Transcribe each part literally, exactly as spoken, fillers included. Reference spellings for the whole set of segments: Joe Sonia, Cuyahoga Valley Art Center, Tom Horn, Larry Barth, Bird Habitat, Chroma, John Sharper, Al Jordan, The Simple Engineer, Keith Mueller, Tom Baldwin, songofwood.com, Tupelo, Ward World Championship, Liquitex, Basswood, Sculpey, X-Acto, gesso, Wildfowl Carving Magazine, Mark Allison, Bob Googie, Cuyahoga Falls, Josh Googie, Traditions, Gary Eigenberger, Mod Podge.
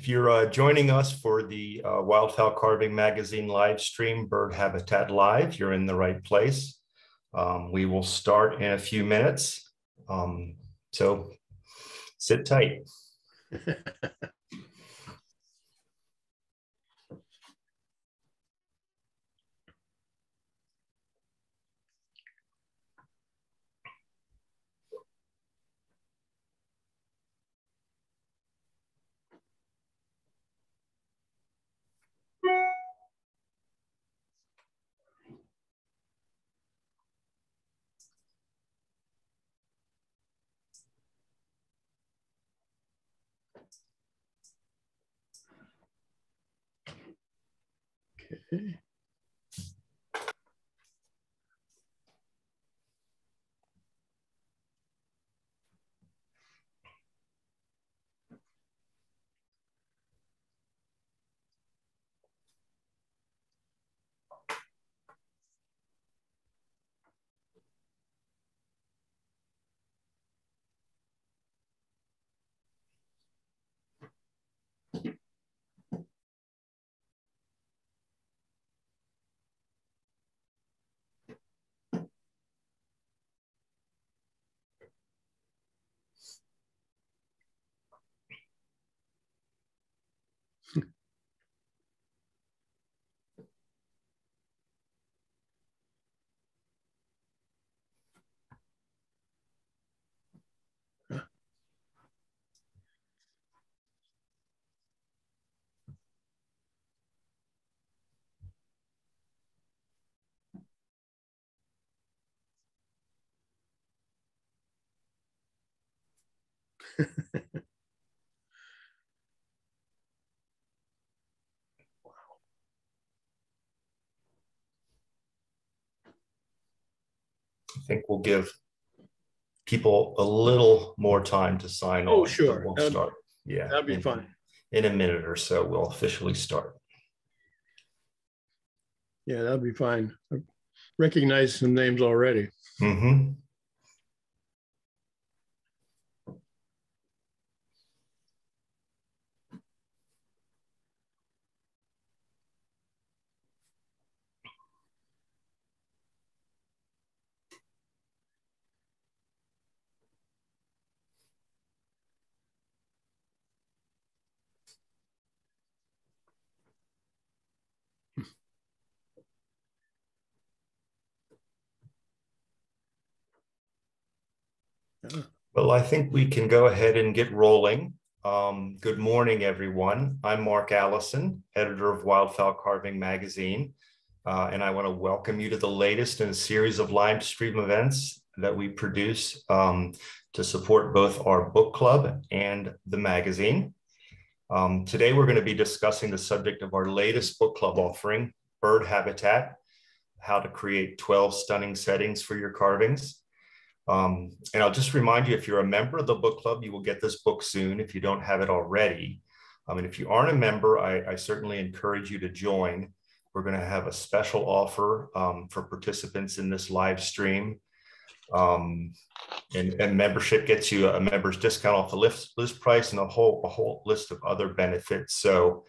If you're uh, joining us for the uh, Wildfowl Carving Magazine live stream, Bird Habitat Live, you're in the right place. Um, we will start in a few minutes. Um, so sit tight. Okay. Wow. I think we'll give people a little more time to sign oh, on. Oh, sure. We'll that'd, start. Yeah. That'd be in, fine. In a minute or so, we'll officially start. Yeah, that'd be fine. I recognize some names already. Mm-hmm. Well, I think we can go ahead and get rolling. Um, good morning, everyone. I'm Mark Allison, editor of Wildfowl Carving Magazine, uh, and I want to welcome you to the latest in a series of live stream events that we produce um, to support both our book club and the magazine. Um, today, we're going to be discussing the subject of our latest book club offering, Bird Habitat, how to create twelve stunning settings for your carvings. Um, and I'll just remind you, if you're a member of the book club, you will get this book soon if you don't have it already. Um, and if you aren't a member, I, I certainly encourage you to join. We're going to have a special offer um, for participants in this live stream. Um, and, and membership gets you a member's discount off the list, list price and a whole, a whole list of other benefits. So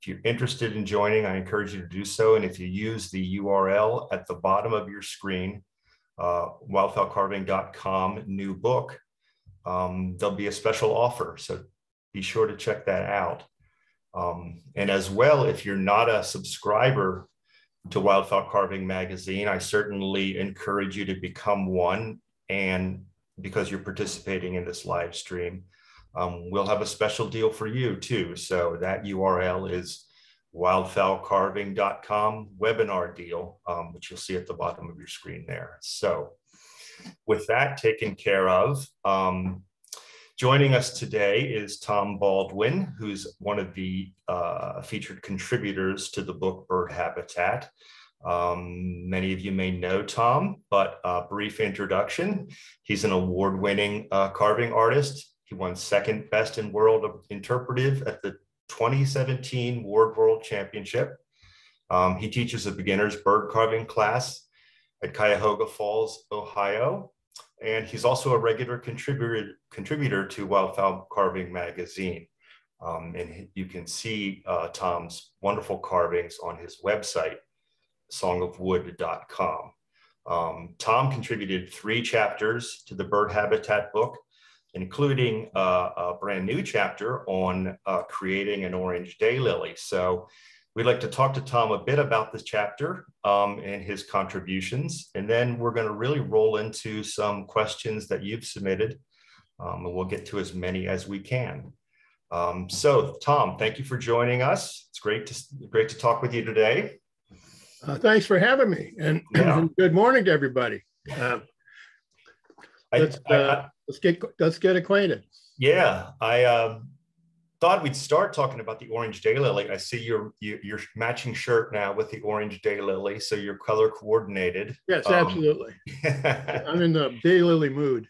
if you're interested in joining, I encourage you to do so. And if you use the U R L at the bottom of your screen, Uh, wildfowl carving dot com new book, um, there'll be a special offer. So be sure to check that out. Um, and as well, if you're not a subscriber to Wildfowl Carving Magazine, I certainly encourage you to become one. And because you're participating in this live stream, um, we'll have a special deal for you too. So that U R L is wildfowl carving dot com webinar deal, um, which you'll see at the bottom of your screen there. So with that taken care of, um, joining us today is Tom Baldwin, who's one of the uh, featured contributors to the book Bird Habitat. Um, many of you may know Tom, but a brief introduction. He's an award-winning uh, carving artist. He won second best in world of interpretive at the twenty seventeen Ward World Championship. Um, he teaches a beginner's bird carving class at Cuyahoga Falls, Ohio. And he's also a regular contributor, contributor to Wildfowl Carving Magazine, Um, and you can see uh, Tom's wonderful carvings on his website, song of wood dot com. Um, Tom contributed three chapters to the Bird Habitat book, including uh, a brand new chapter on uh, creating an orange daylily. So we'd like to talk to Tom a bit about this chapter um, and his contributions. And then we're going to really roll into some questions that you've submitted, um, and we'll get to as many as we can. Um, so, Tom, thank you for joining us. It's great to, great to talk with you today. Uh, thanks for having me, and yeah. Good morning to everybody. Uh, I, let's, uh, I, let's get let's get acquainted. Yeah, I uh, thought we'd start talking about the orange daylily. I see your, your your matching shirt now with the orange daylily, so you're color coordinated. Yes, um, absolutely. I'm in the daylily mood.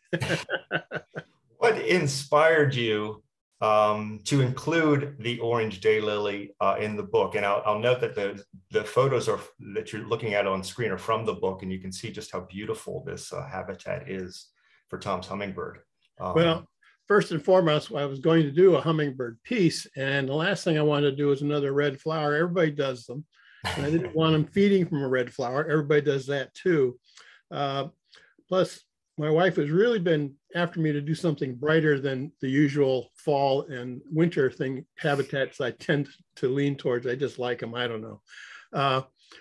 What inspired you Um, to include the orange daylily uh, in the book? And I'll, I'll note that the, the photos are, that you're looking at on screen are from the book, and you can see just how beautiful this uh, habitat is for Tom's hummingbird. Um, well, first and foremost, I was going to do a hummingbird piece, and the last thing I wanted to do is another red flower. Everybody does them. And I didn't want them feeding from a red flower. Everybody does that too. Uh, plus, my wife has really been after me to do something brighter than the usual fall and winter thing habitats I tend to lean towards. I just like them. I don't know. Uh,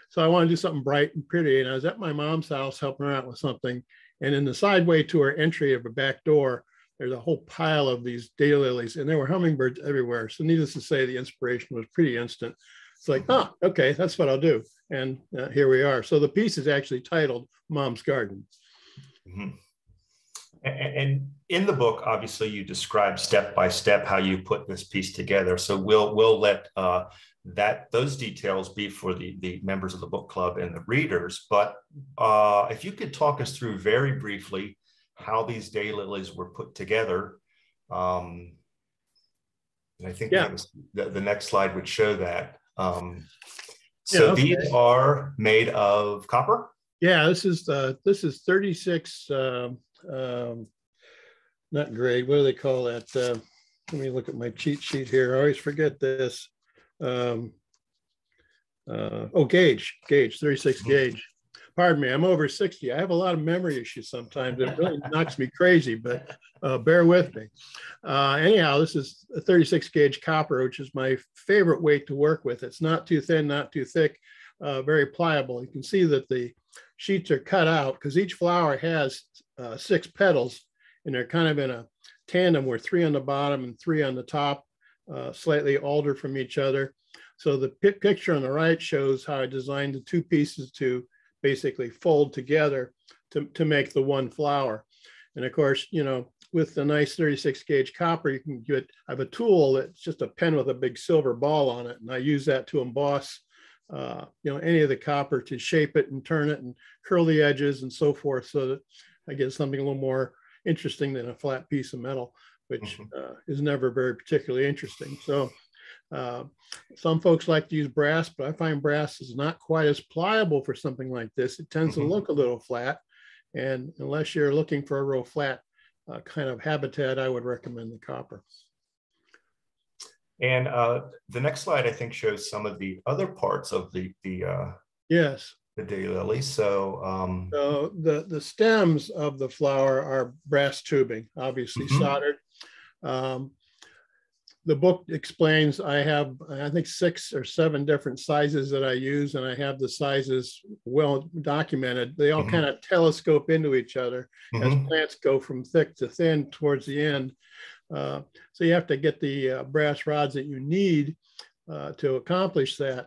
so I want to do something bright and pretty. And I was at my mom's house helping her out with something. And in the sideway to her entry of a back door, there's a whole pile of these daylilies, and there were hummingbirds everywhere. So needless to say, the inspiration was pretty instant. It's like, oh, okay, that's what I'll do. And uh, here we are. So the piece is actually titled Mom's Garden. Mm-hmm. And in the book, obviously, you describe step by step how you put this piece together. So we'll we'll let uh, that those details be for the the members of the book club and the readers. But uh, if you could talk us through very briefly how these daylilies were put together, um, and I think yeah. that was the, the next slide would show that. Um, so yeah, okay. These are made of copper. Yeah, this is uh, this is thirty-six. Uh, um not great, what do they call that? Uh, let me look at my cheat sheet here. I always forget this. Um uh oh gauge gauge thirty-six gauge. Pardon me, I'm over sixty. I have a lot of memory issues sometimes. It really knocks me crazy, but uh bear with me. Uh anyhow, this is a thirty-six gauge copper, which is my favorite weight to work with. It's not too thin, not too thick, uh very pliable. You can see that the sheets are cut out because each flower has Uh, six petals, and they're kind of in a tandem where three on the bottom and three on the top, uh, slightly altered from each other. So the picture on the right shows how I designed the two pieces to basically fold together to, to make the one flower. And of course, you know, with the nice thirty-six gauge copper, you can get, I have a tool that's just a pen with a big silver ball on it, and I use that to emboss uh, you know, any of the copper to shape it and turn it and curl the edges and so forth, so that I get something a little more interesting than a flat piece of metal, which mm-hmm. uh, is never very particularly interesting. So uh, some folks like to use brass, but I find brass is not quite as pliable for something like this. It tends mm-hmm. to look a little flat. And unless you're looking for a real flat uh, kind of habitat, I would recommend the copper. And uh, the next slide, I think, shows some of the other parts of the, the uh... Yes. The daylily. So, um, so the, the stems of the flower are brass tubing, obviously mm-hmm. soldered. Um, the book explains I have, I think, six or seven different sizes that I use, and I have the sizes well documented. They all mm-hmm. kind of telescope into each other mm-hmm. as plants go from thick to thin towards the end. Uh, so you have to get the uh, brass rods that you need uh, to accomplish that.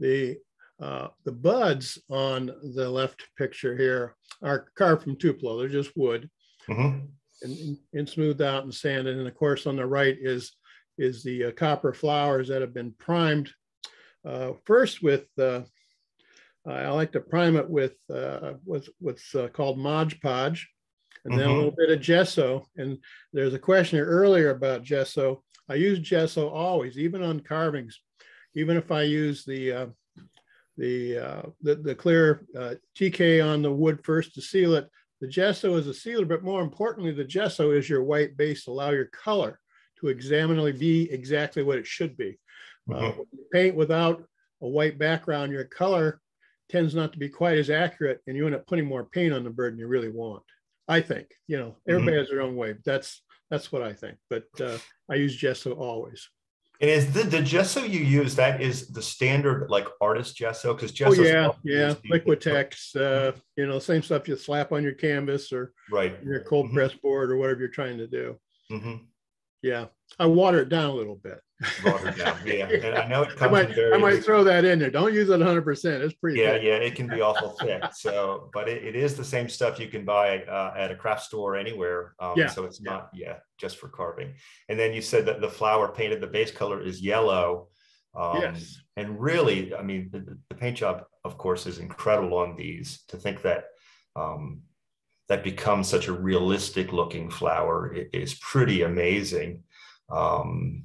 The Uh, the buds on the left picture here are carved from Tupelo. They're just wood mm-hmm. and, and smoothed out and sanded. And of course, on the right is, is the uh, copper flowers that have been primed. Uh, first with, uh, I like to prime it with uh, what's, what's uh, called Mod Podge, and then mm-hmm. a little bit of gesso. And there's a question earlier about gesso. I use gesso always, even on carvings, even if I use the uh, The, uh, the the clear uh, T K on the wood first to seal it. The gesso is a sealer, but more importantly, the gesso is your white base to allow your color to examinably be exactly what it should be. Mm-hmm. Uh, when you paint without a white background, your color tends not to be quite as accurate, and you end up putting more paint on the bird than you really want. I think, you know, everybody mm-hmm. has their own way. That's that's what I think. But uh, I use gesso always. And is the, the gesso you use, that is the standard like artist gesso? Because gesso, oh, yeah, yeah, Liquitex, uh, you know, same stuff you slap on your canvas or right. your cold mm-hmm. press board or whatever you're trying to do. Mm-hmm. Yeah, I water it down a little bit. Water it down, yeah. And I know it comes I might, in very I might throw that in there. Don't use it one hundred percent. It's pretty. Yeah, thick. Yeah, it can be awful thick. So, but it, it is the same stuff you can buy uh, at a craft store or anywhere. Um, yeah. So it's not, yeah. yeah, just for carving. And then you said that the flower painted, the base color is yellow. Um, yes. And really, I mean, the, the paint job, of course, is incredible on these. To think that um, that becomes such a realistic looking flower is pretty amazing. Um,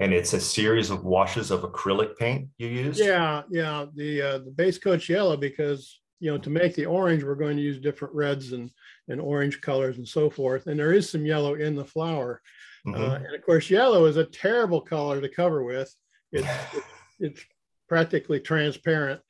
and it's a series of washes of acrylic paint you use? Yeah, yeah. The uh, the base coat's yellow because, you know, to make the orange, we're going to use different reds and, and orange colors and so forth. And there is some yellow in the flower. Mm-hmm. uh, and, of course, yellow is a terrible color to cover with. It's, it's, it's practically transparent.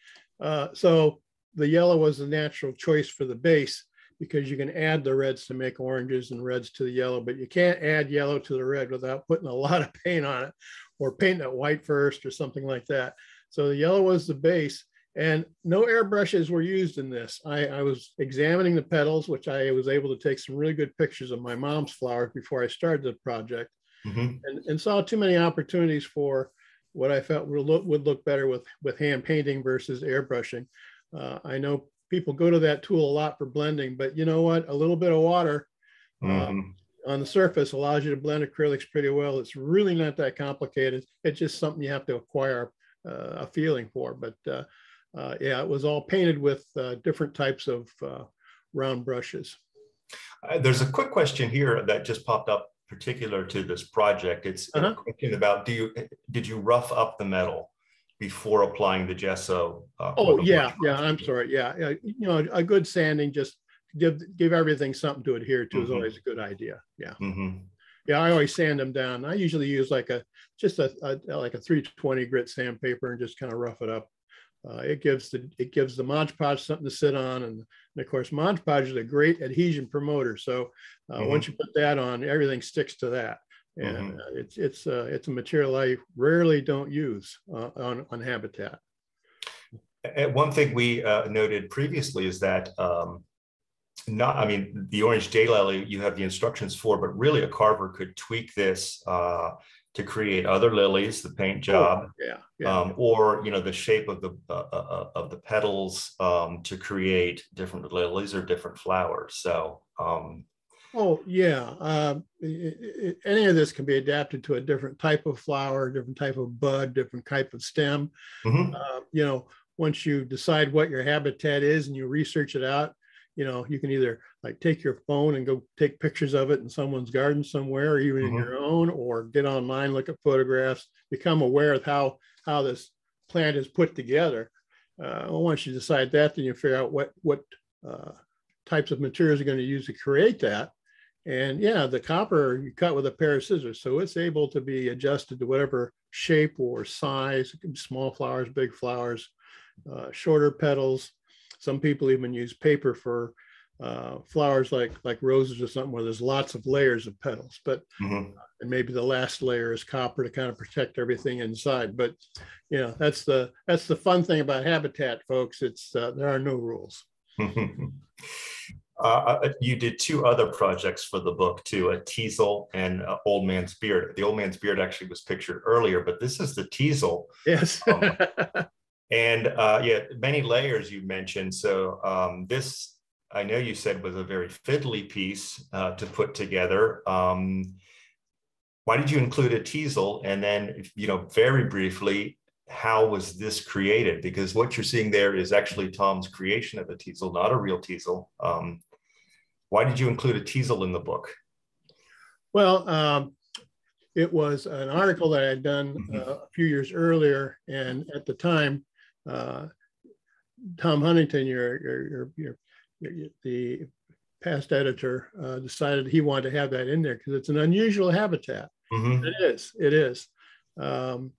Uh, so the yellow was the natural choice for the base, because you can add the reds to make oranges and reds to the yellow, but you can't add yellow to the red without putting a lot of paint on it or painting it white first or something like that. So the yellow was the base, and no airbrushes were used in this. I, I was examining the petals, which I was able to take some really good pictures of my mom's flowers before I started the project, mm-hmm. and, and saw too many opportunities for what I felt would look, would look better with, with hand painting versus airbrushing. Uh, I know people go to that tool a lot for blending, but you know what? A little bit of water mm-hmm. uh, on the surface allows you to blend acrylics pretty well. It's really not that complicated. It's just something you have to acquire uh, a feeling for. But uh, uh, yeah, it was all painted with uh, different types of uh, round brushes. Uh, there's a quick question here that just popped up particular to this project. It's uh-huh. a question about, do you, did you rough up the metal before applying the gesso? Uh, oh, yeah, yeah, I'm sorry. Yeah, yeah, you know, a good sanding, just give give everything something to adhere to mm-hmm. is always a good idea. Yeah, mm-hmm. yeah, I always sand them down. I usually use like a, just a, a like a three twenty grit sandpaper and just kind of rough it up. Uh, it gives the it gives the Mod Podge something to sit on, and, and of course, Mod Podge is a great adhesion promoter. So uh, mm-hmm. once you put that on, everything sticks to that. And mm-hmm. uh, it's it's uh, it's a material I rarely don't use uh, on on habitat. And one thing we uh, noted previously is that um, not I mean the orange day lily you have the instructions for, but really a carver could tweak this uh, to create other lilies, the paint job, oh, yeah, yeah. Um, or you know the shape of the uh, uh, of the petals um, to create different lilies or different flowers. So. Um, Oh, yeah. Uh, it, it, any of this can be adapted to a different type of flower, different type of bud, different type of stem. Mm-hmm. uh, you know, once you decide what your habitat is and you research it out, you know, you can either like take your phone and go take pictures of it in someone's garden somewhere, or even mm-hmm. in your own, or get online, look at photographs, become aware of how, how this plant is put together. Uh, once you decide that, then you figure out what, what uh, types of materials you're going to use to create that. And yeah, the copper you cut with a pair of scissors, so it's able to be adjusted to whatever shape or size. It can be small flowers, big flowers, uh, shorter petals. Some people even use paper for uh, flowers like like roses or something, where there's lots of layers of petals. But mm-hmm. uh, and maybe the last layer is copper to kind of protect everything inside. But you know, that's the that's the fun thing about habitat, folks. It's uh, there are no rules. Uh, you did two other projects for the book too, a teasel and uh, Old Man's Beard. The Old Man's Beard actually was pictured earlier, but this is the teasel. Yes. um, and uh, yeah, many layers you mentioned. So um, this, I know you said, was a very fiddly piece uh, to put together. Um, why did you include a teasel? And then, you know, very briefly, how was this created? Because what you're seeing there is actually Tom's creation of a teasel, not a real teasel. Um, why did you include a teasel in the book? Well, um, it was an article that I had done uh, a few years earlier. And at the time, uh, Tom Huntington, your, your, your, your, your, the past editor, uh, decided he wanted to have that in there because it's an unusual habitat. Mm-hmm. It is. It is. Um,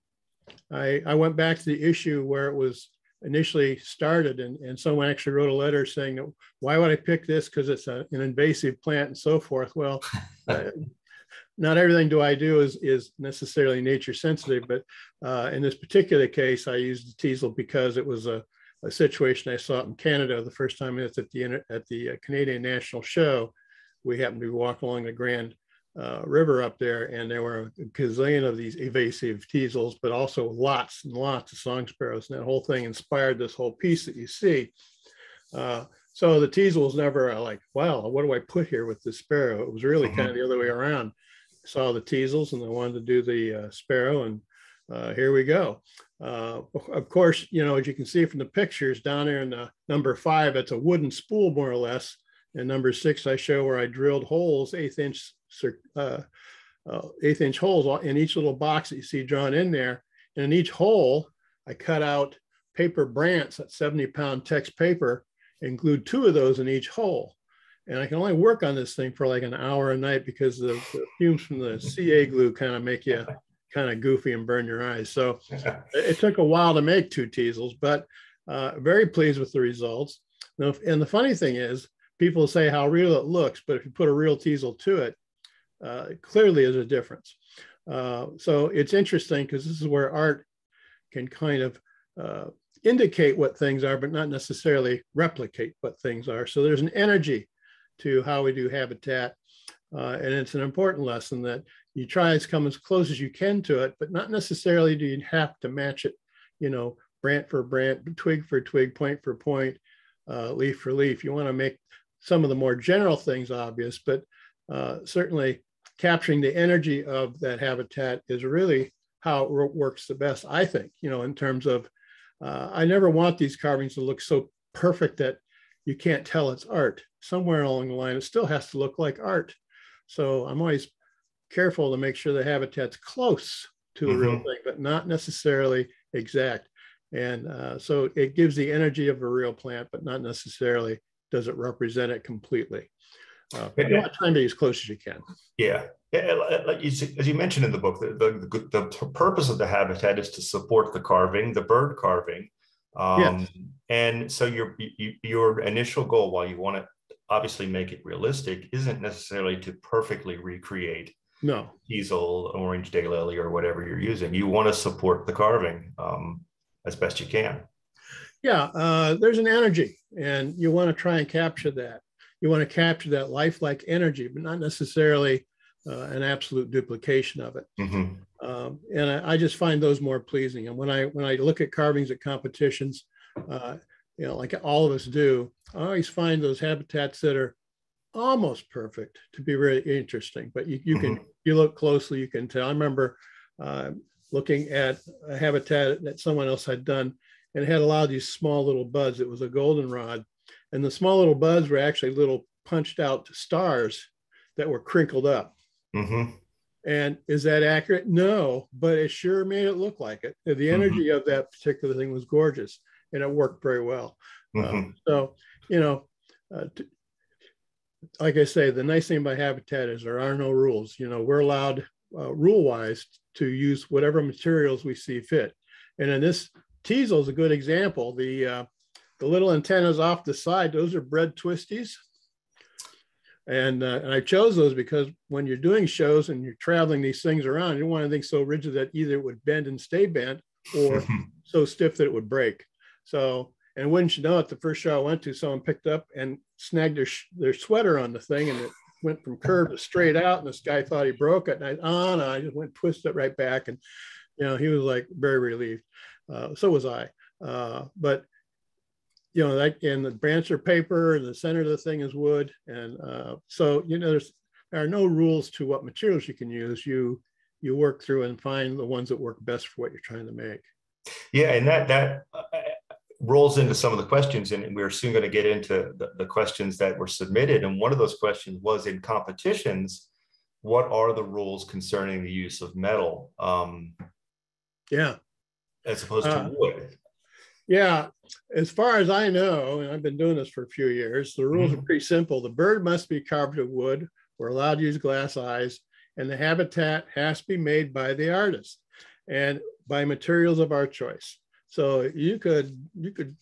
I, I went back to the issue where it was initially started, and, and someone actually wrote a letter saying, why would I pick this? Because it's a, an invasive plant and so forth. Well, uh, not everything do I do is, is necessarily nature sensitive, but uh, in this particular case, I used the teasel because it was a, a situation I saw in Canada the first time it's at the, at the Canadian National Show. We happened to walk along the Grand Uh, river up there, and there were a gazillion of these evasive teasels, but also lots and lots of song sparrows, and that whole thing inspired this whole piece that you see. Uh, so the teasel was never uh, like, wow, what do I put here with this sparrow? It was really mm-hmm. kind of the other way around. I saw the teasels and I wanted to do the uh, sparrow, and uh, here we go. Uh, of course, you know, as you can see from the pictures down there in the number five, it's a wooden spool more or less. And number six, I show where I drilled holes, eighth inch Uh, uh, eighth inch holes in each little box that you see drawn in there. And in each hole, I cut out paper brands, that seventy pound text paper, and glued two of those in each hole. And I can only work on this thing for like an hour a night because the, the fumes from the C A glue kind of make you kind of goofy and burn your eyes. So it, it took a while to make two teasels, but uh, very pleased with the results. Now, and the funny thing is, people say how real it looks, but if you put a real teasel to it, Uh, clearly is a difference. Uh, so it's interesting because this is where art can kind of uh, indicate what things are, but not necessarily replicate what things are. So there's an energy to how we do habitat. Uh, and it's an important lesson that you try to come as close as you can to it, but not necessarily do you have to match it, you know, branch for branch, twig for twig, point for point, uh, leaf for leaf. You want to make some of the more general things obvious, but uh, certainly capturing the energy of that habitat is really how it works the best, I think, you know, in terms of, uh, I never want these carvings to look so perfect that you can't tell it's art. Somewhere along the line, it still has to look like art. So I'm always careful to make sure the habitat's close to mm-hmm. a real thing, but not necessarily exact. And uh, so it gives the energy of a real plant, but not necessarily does it represent it completely. Uh, but you want to try and be as close as you can. Yeah, like you, as you mentioned in the book, the, the, the, the purpose of the habitat is to support the carving, the bird carving. Um, yes. And so your your initial goal, while you want to obviously make it realistic, isn't necessarily to perfectly recreate no teasel, orange daylily, or whatever you're using. You want to support the carving um, as best you can. Yeah, uh, there's an energy, and you want to try and capture that. You want to capture that lifelike energy, but not necessarily uh, an absolute duplication of it. Mm-hmm. um, and I, I just find those more pleasing. And when I when I look at carvings at competitions, uh, you know, like all of us do, I always find those habitats that are almost perfect to be really interesting. But you, you mm-hmm. can you look closely, you can tell. I remember uh, looking at a habitat that someone else had done, and it had a lot of these small little buds. It was a goldenrod. And the small little buds were actually little punched out stars that were crinkled up. Mm-hmm. And is that accurate? No, but it sure made it look like it. The energy mm-hmm. of that particular thing was gorgeous, and it worked very well. Mm-hmm. uh, so, you know, uh, t- like I say, the nice thing about habitat is there are no rules. You know, we're allowed uh, rule-wise to use whatever materials we see fit. And in this teasel is a good example. The uh, The little antennas off the side, those are bread twisties. And, uh, and I chose those because when you're doing shows and you're traveling these things around, you don't want anything so rigid that either it would bend and stay bent or so stiff that it would break. So, and wouldn't you know it, the first show I went to, someone picked up and snagged their, sh- their sweater on the thing, and it went from curved to straight out, and this guy thought he broke it. And I, oh, no, I just went twist it right back. And, you know, he was like very relieved. Uh, so was I. Uh, but you know, that, and the branches are paper, and the center of the thing is wood. And uh, so, you know, there's, there are no rules to what materials you can use. You you work through and find the ones that work best for what you're trying to make. Yeah, and that that uh, rolls into some of the questions, and we're soon going to get into the, the questions that were submitted. And one of those questions was, in competitions, what are the rules concerning the use of metal? Um, yeah. As opposed to uh, wood. Yeah, as far as I know, and I've been doing this for a few years, the rules mm-hmm. are pretty simple. The bird must be carved of wood. We're allowed to use glass eyes, and the habitat has to be made by the artist and by materials of our choice. So you could you could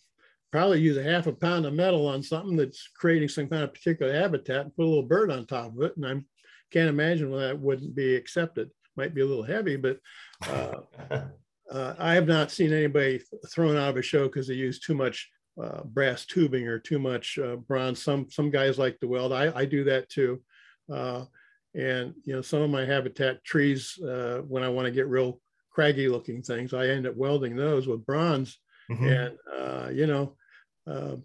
probably use a half a pound of metal on something that's creating some kind of particular habitat and put a little bird on top of it, and I can't imagine why that wouldn't be accepted. Might be a little heavy, but uh, uh, I have not seen anybody thrown out of a show because they use too much uh, brass tubing or too much uh, bronze. Some some guys like to weld. I, I do that too. Uh, and, you know, some of my habitat trees, uh, when I want to get real craggy looking things, I end up welding those with bronze. Mm-hmm. And, uh, you know, uh,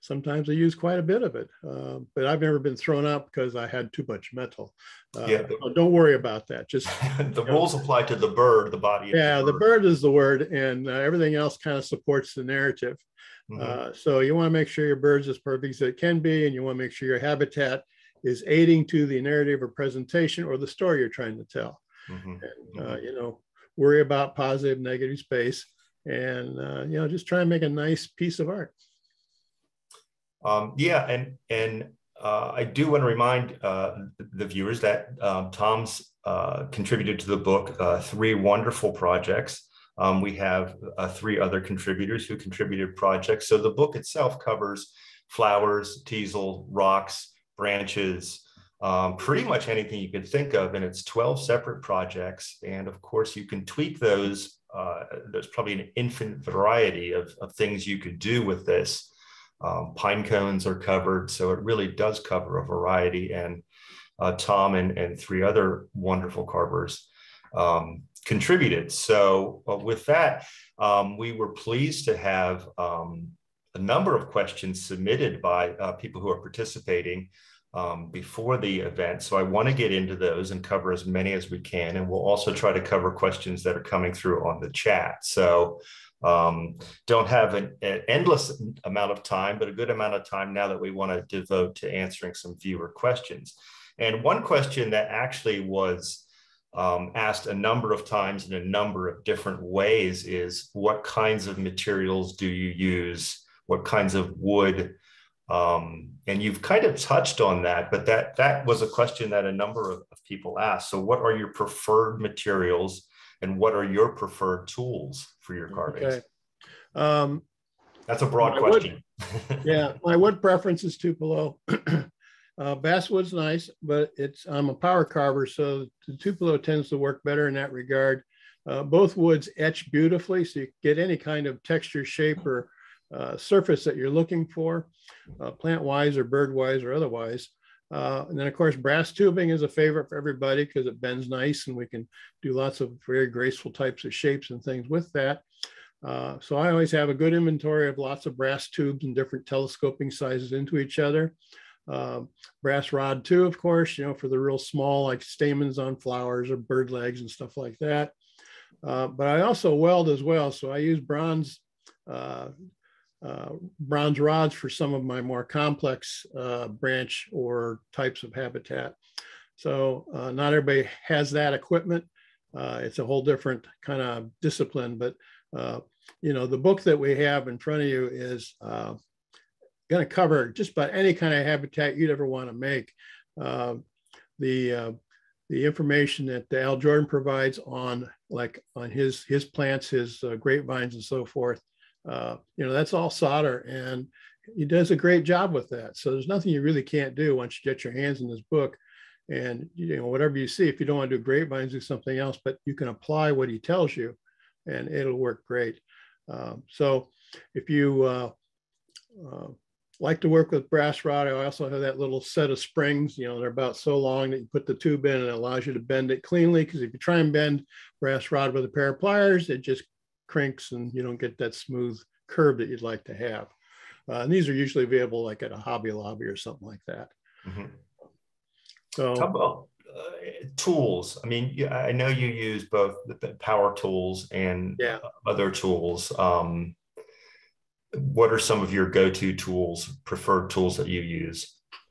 sometimes I use quite a bit of it, uh, but I've never been thrown out because I had too much metal. Uh, yeah, the, so don't worry about that. Just the rules know. apply to the bird, the body. Yeah, the bird. the bird is the word, and uh, everything else kind of supports the narrative. Mm-hmm. uh, so you want to make sure your bird's as perfect as it can be, and you want to make sure your habitat is aiding to the narrative or presentation or the story you're trying to tell. Mm-hmm. And, uh, mm-hmm. you know, worry about positive, negative space, and, uh, you know, just try and make a nice piece of art. Um, yeah, and and uh, I do want to remind uh, the viewers that um, Tom's uh, contributed to the book uh, three wonderful projects. Um, we have uh, three other contributors who contributed projects. So the book itself covers flowers, teasel, rocks, branches, um, pretty much anything you could think of, and it's twelve separate projects. And of course, you can tweak those. Uh, there's probably an infinite variety of, of things you could do with this. Um, pine cones are covered, so it really does cover a variety. And uh, Tom and, and three other wonderful carvers um, contributed. So uh, with that, um, we were pleased to have um, a number of questions submitted by uh, people who are participating um, before the event. So I want to get into those and cover as many as we can. And we'll also try to cover questions that are coming through on the chat. So um, don't have an, an endless amount of time, but a good amount of time now that we want to devote to answering some viewer questions. And one question that actually was Um, asked a number of times in a number of different ways is, what kinds of materials do you use? What kinds of wood? Um, and you've kind of touched on that, but that, that was a question that a number of, of people asked. So what are your preferred materials, and what are your preferred tools for your carvings? Okay. Um, That's a broad question. Wood, yeah, my wood preference is Tupelo. Uh, Basswood's nice, but it's I'm a power carver, so the Tupelo tends to work better in that regard. Uh, both woods etch beautifully, so you get any kind of texture, shape, or uh, surface that you're looking for, uh, plant-wise or bird-wise or otherwise. Uh, and then, of course, brass tubing is a favorite for everybody because it bends nice, and we can do lots of very graceful types of shapes and things with that. Uh, so I always have a good inventory of lots of brass tubes and different telescoping sizes into each other. Um, brass rod too, of course, you know, for the real small, like stamens on flowers or bird legs and stuff like that. Uh, but I also weld as well. So I use bronze, uh, uh, bronze rods for some of my more complex uh, branch or types of habitat. So uh, not everybody has that equipment. Uh, it's a whole different kind of discipline, but, uh, you know, the book that we have in front of you is, uh, going to cover just about any kind of habitat you'd ever want to make. Uh, the uh, the information that Al Jordan provides on like on his his plants, his uh, grapevines and so forth, uh, you know, that's all solder, and he does a great job with that. So there's nothing you really can't do once you get your hands in this book. And you know, whatever you see, if you don't want to do grapevines, do something else, but you can apply what he tells you, and it'll work great. Um, so if you uh, uh, like to work with brass rod, I also have that little set of springs, you know, they're about so long that you put the tube in, and it allows you to bend it cleanly, because if you try and bend brass rod with a pair of pliers, it just crinks and you don't get that smooth curve that you'd like to have. Uh, and these are usually available like at a Hobby Lobby or something like that. Mm-hmm. So, how about uh, tools? I mean, I know you use both the power tools and yeah. other tools. Um, What are some of your go-to tools, preferred tools that you use?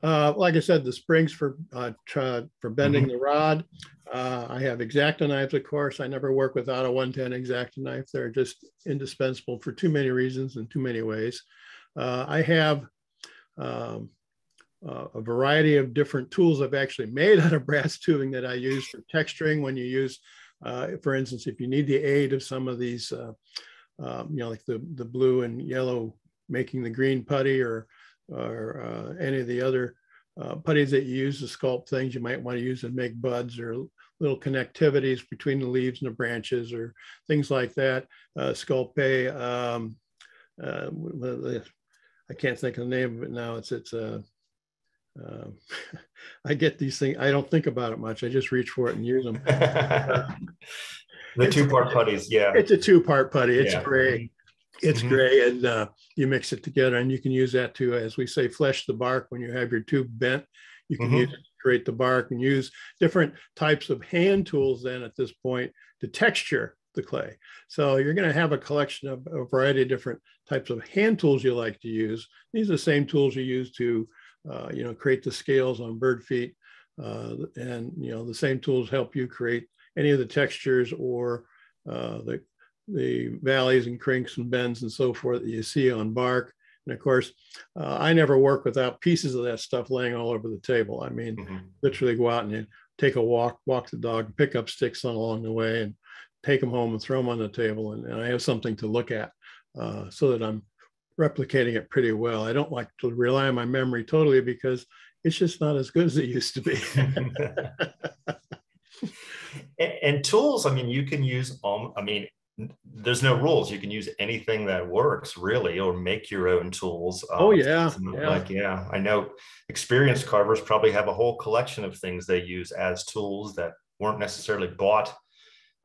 Uh, like I said, the springs for uh, for bending mm-hmm. the rod. Uh, I have X-Acto knives, of course. I never work without a one ten X-Acto knife. They're just indispensable for too many reasons and too many ways. Uh, I have um, uh, a variety of different tools I've actually made out of brass tubing that I use for texturing. When you use, uh, for instance, if you need the aid of some of these, uh, um, you know, like the, the blue and yellow making the green putty, or or uh, any of the other uh, putties that you use to sculpt things, you might want to use to make buds or little connectivities between the leaves and the branches or things like that. Uh, Sculpey, um, uh, I can't think of the name of it now. It's, it's uh, uh, I get these things, I don't think about it much. I just reach for it and use them. uh, the two-part putties, yeah. It's a two-part putty, it's yeah. great. It's mm-hmm. gray, and uh, you mix it together, and you can use that to, as we say, flesh the bark. When you have your tube bent, you can mm-hmm. use it to create the bark, and use different types of hand tools then at this point to texture the clay. So you're going to have a collection of a variety of different types of hand tools you like to use. These are the same tools you use to, uh, you know, create the scales on bird feet, uh, and, you know, the same tools help you create any of the textures or uh, the the valleys and crinks and bends and so forth that you see on bark. And of course, uh, I never work without pieces of that stuff laying all over the table. I mean, mm-hmm. literally go out and take a walk, walk the dog, pick up sticks along the way and take them home and throw them on the table. And, and I have something to look at uh, so that I'm replicating it pretty well. I don't like to rely on my memory totally because it's just not as good as it used to be. and, and tools, I mean, you can use, um, I mean, there's no rules. You can use anything that works, really, or make your own tools. Um, oh yeah, yeah. Like, yeah. I know experienced carvers probably have a whole collection of things they use as tools that weren't necessarily bought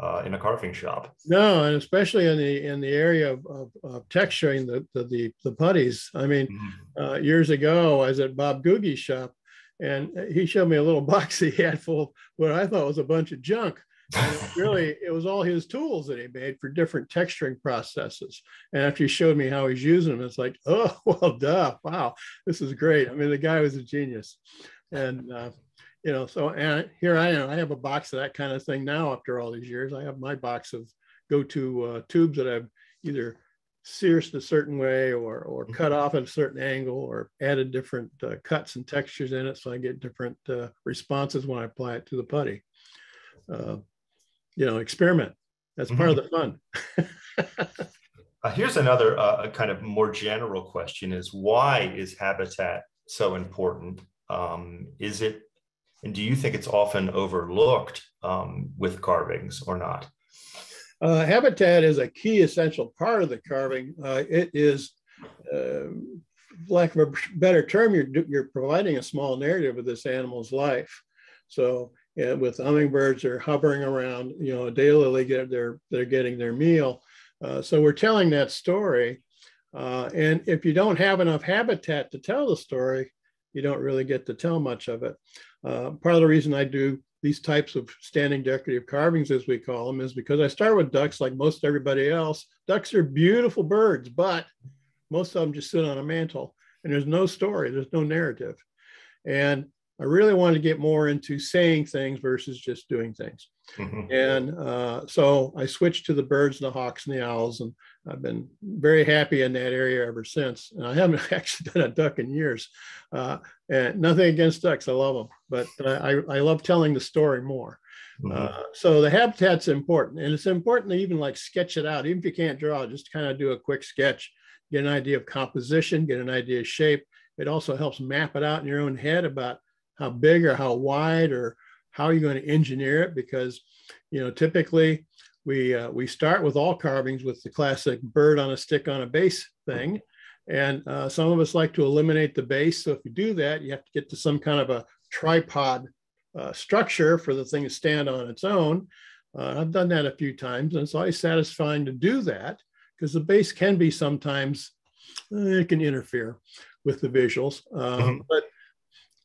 uh, in a carving shop. No, and especially in the in the area of, of, of texturing the, the the the putties. I mean, mm-hmm. uh, years ago, I was at Bob Googie's shop, and he showed me a little box he had full of what I thought was a bunch of junk. And it really, it was all his tools that he made for different texturing processes. And after he showed me how he's using them, it's like, oh, well, duh, wow, this is great. I mean, the guy was a genius. And, uh, you know, so and here I am. I have a box of that kind of thing now after all these years. I have my box of go-to uh, tubes that I've either seared a certain way or, or cut off at a certain angle or added different uh, cuts and textures in it so I get different uh, responses when I apply it to the putty. Uh, You know, experiment. That's part mm-hmm. of the fun. uh, here's another uh, kind of more general question: is why is habitat so important? Um, is it, and do you think it's often overlooked um, with carvings or not? Uh, habitat is a key essential part of the carving. Uh, it is, uh, for lack of a better term, you're you're providing a small narrative of this animal's life. So. Yeah, with hummingbirds, they're hovering around, you know, daily get their, they're getting their meal. Uh, so we're telling that story. Uh, and if you don't have enough habitat to tell the story, you don't really get to tell much of it. Uh, part of the reason I do these types of standing decorative carvings, as we call them, is because I start with ducks like most everybody else. Ducks are beautiful birds, but most of them just sit on a mantle and there's no story, there's no narrative. And I really wanted to get more into saying things versus just doing things. Mm-hmm. And uh, so I switched to the birds, and the hawks, and the owls, and I've been very happy in that area ever since. And I haven't actually done a duck in years. Uh, and nothing against ducks, I love them, but I, I love telling the story more. Mm-hmm. Uh, so the habitat's important, and it's important to even like sketch it out. Even if you can't draw, just kind of do a quick sketch, get an idea of composition, get an idea of shape. It also helps map it out in your own head about how big or how wide or how you're going to engineer it, because, you know, typically we uh, we start with all carvings with the classic bird on a stick on a base thing, and uh, some of us like to eliminate the base. So if you do that, you have to get to some kind of a tripod uh, structure for the thing to stand on its own. Uh, I've done that a few times, and it's always satisfying to do that because the base can be sometimes uh, it can interfere with the visuals, um, but.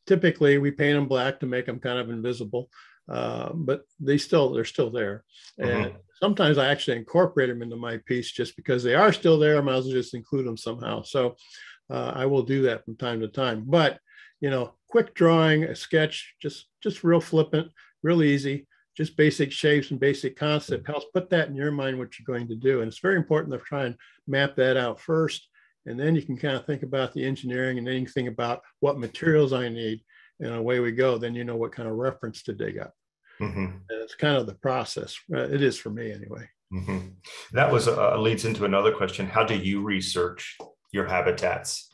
Typically, we paint them black to make them kind of invisible, uh, but they still, they're still there. And mm-hmm. sometimes I actually incorporate them into my piece just because they are still there. I might as well just include them somehow. So uh, I will do that from time to time. But, you know, quick drawing, a sketch, just, just real flippant, real easy, just basic shapes and basic concept helps put that in your mind what you're going to do. And it's very important to try and map that out first. And then you can kind of think about the engineering, and then you can think about what materials I need, and away we go. Then you know what kind of reference to dig up. Mm-hmm. And it's kind of the process. It is for me anyway. Mm-hmm. That was uh, leads into another question. How do you research your habitats?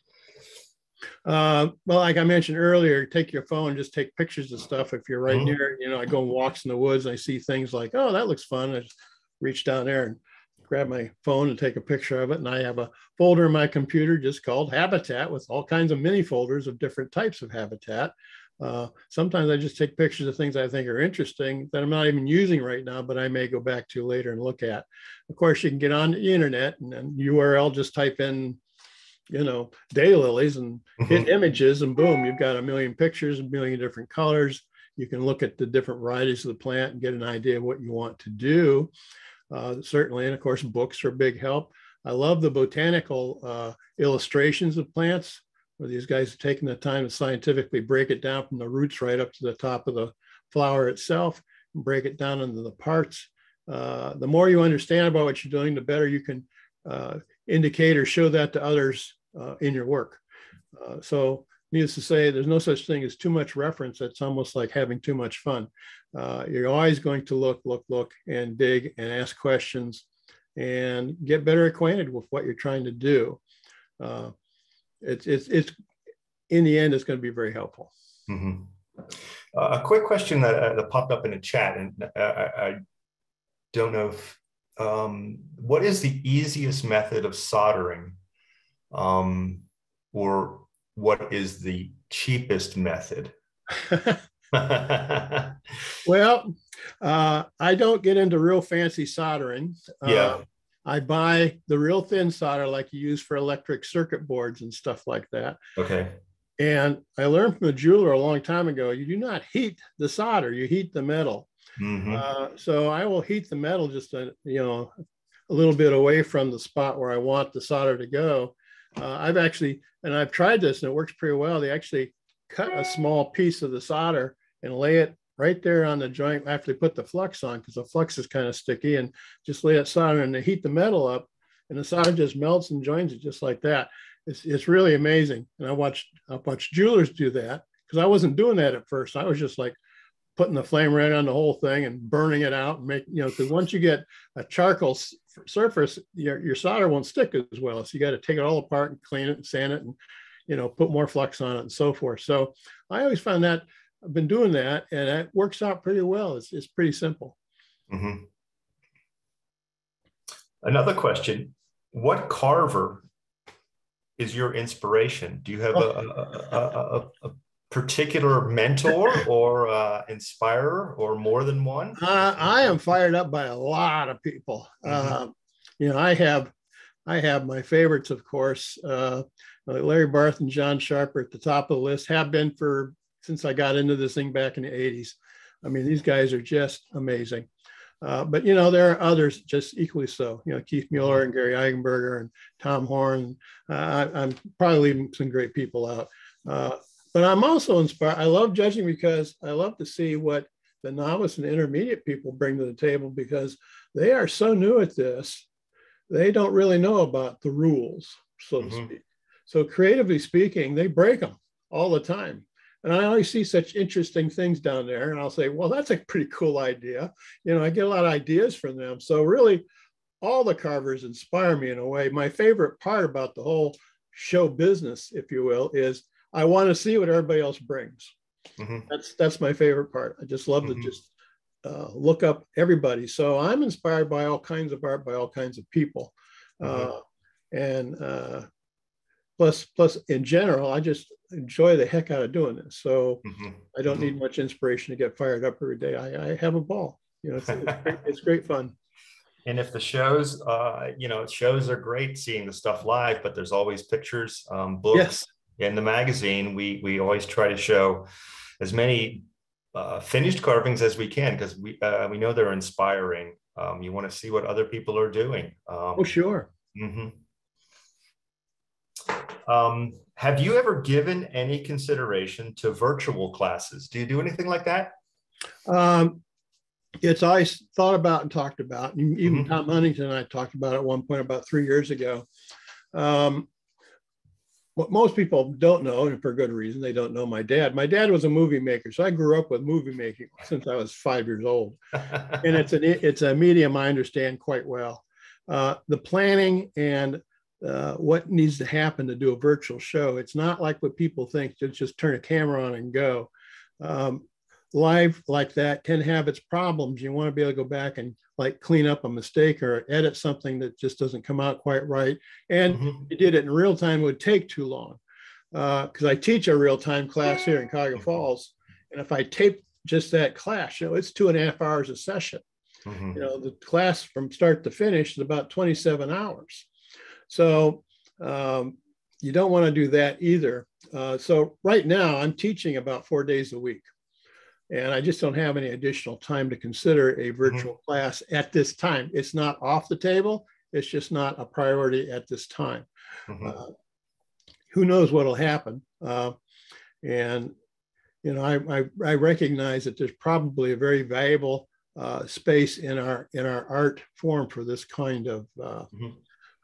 Uh, well, like I mentioned earlier, take your phone, just take pictures of stuff. If you're right mm-hmm. near, you know, I go on walks in the woods, and I see things like, oh, that looks fun. I just reach down there and grab my phone and take a picture of it. And I have a folder in my computer just called Habitat with all kinds of mini folders of different types of habitat. Uh, sometimes I just take pictures of things I think are interesting that I'm not even using right now, but I may go back to later and look at. Of course, you can get on the internet and, and U R L, just type in, you know, daylilies and mm-hmm. hit images, and boom, you've got a million pictures, a million different colors. You can look at the different varieties of the plant and get an idea of what you want to do. Uh, certainly, and of course, books are a big help. I love the botanical uh, illustrations of plants, where these guys have taken the time to scientifically break it down from the roots right up to the top of the flower itself, and break it down into the parts. Uh, the more you understand about what you're doing, the better you can uh, indicate or show that to others uh, in your work. Uh, so needless to say, there's no such thing as too much reference. That's almost like having too much fun. Uh, you're always going to look, look, look, and dig and ask questions and get better acquainted with what you're trying to do. Uh, it's, it's, it's, in the end, it's going to be very helpful. Mm-hmm. Uh, a quick question that, uh, that popped up in the chat, and I, I don't know if, um, what is the easiest method of soldering, um, or what is the cheapest method? Well, uh, I don't get into real fancy soldering. Yeah. Uh, I buy the real thin solder like you use for electric circuit boards and stuff like that. Okay. And I learned from a jeweler a long time ago, you do not heat the solder, you heat the metal. Mm-hmm. uh, so I will heat the metal just a, you know, a little bit away from the spot where I want the solder to go. Uh, I've actually, and I've tried this and it works pretty well. They actually cut a small piece of the solder and lay it right there on the joint after they put the flux on, because the flux is kind of sticky, and just lay that solder and they heat the metal up and the solder just melts and joins it just like that. It's, it's really amazing. And I watched, I watched jewelers do that, because I wasn't doing that at first. I was just like putting the flame right on the whole thing and burning it out and make, you know, because once you get a charcoal surface, your, your solder won't stick as well. So you got to take it all apart and clean it and sand it and, you know, put more flux on it and so forth. So I always find that I've been doing that and it works out pretty well. It's, it's pretty simple. Mm-hmm. Another question. What carver is your inspiration? Do you have oh. a, a, a, a particular mentor or uh, inspirer, or more than one? Uh, I am fired up by a lot of people. Mm-hmm. uh, you know, I have, I have my favorites, of course. Uh, Larry Barth and John Sharper at the top of the list, have been for since I got into this thing back in the eighties. I mean, these guys are just amazing. Uh, but you know, there are others just equally so. You know, Keith Mueller and Gary Eigenberger and Tom Horn. Uh, I, I'm probably leaving some great people out. Uh, But I'm also inspired. I love judging because I love to see what the novice and intermediate people bring to the table, because they are so new at this. They don't really know about the rules, so mm-hmm. to speak. So creatively speaking, they break them all the time. And I always see such interesting things down there. And I'll say, well, that's a pretty cool idea. You know, I get a lot of ideas from them. So really, all the carvers inspire me in a way. My favorite part about the whole show business, if you will, is I want to see what everybody else brings. Mm-hmm. That's that's my favorite part. I just love mm-hmm. to just uh, look up everybody. So I'm inspired by all kinds of art, by all kinds of people. Mm-hmm. Uh, and uh, plus, plus in general, I just enjoy the heck out of doing this. So mm-hmm. I don't mm-hmm. need much inspiration to get fired up every day. I, I have a ball. You know, it's, it's, great, it's great fun. And if the shows, uh, you know, shows are great seeing the stuff live, but there's always pictures, um, books. Yes. In the magazine, we we always try to show as many uh, finished carvings as we can, because we uh, we know they're inspiring. Um, you want to see what other people are doing. Um, oh, sure. Mm-hmm. Um, have you ever given any consideration to virtual classes? Do you do anything like that? Um, it's always thought about and talked about. Even mm-hmm. Tom Huntington and I talked about it at one point about three years ago. Um, what most people don't know, and for good reason, they don't know my dad. My dad was a movie maker, so I grew up with movie making since I was five years old. And it's, an, it's a medium I understand quite well. Uh, the planning and uh, what needs to happen to do a virtual show. It's not like what people think, to just turn a camera on and go. Um, live like that can have its problems. You want to be able to go back and like clean up a mistake or edit something that just doesn't come out quite right. And mm-hmm. if you did it in real time, it would take too long. Because uh, I teach a real time class here in Cuyahoga Falls. And if I tape just that class, you know, it's two and a half hours a session. Mm-hmm. You know, the class from start to finish is about twenty-seven hours. So um, you don't want to do that either. Uh, so right now I'm teaching about four days a week. And I just don't have any additional time to consider a virtual mm-hmm. class at this time. It's not off the table. It's just not a priority at this time. Mm-hmm. Uh, who knows what'll happen? Uh, and, you know, I, I, I recognize that there's probably a very valuable uh, space in our, in our art form for this kind of uh, mm-hmm.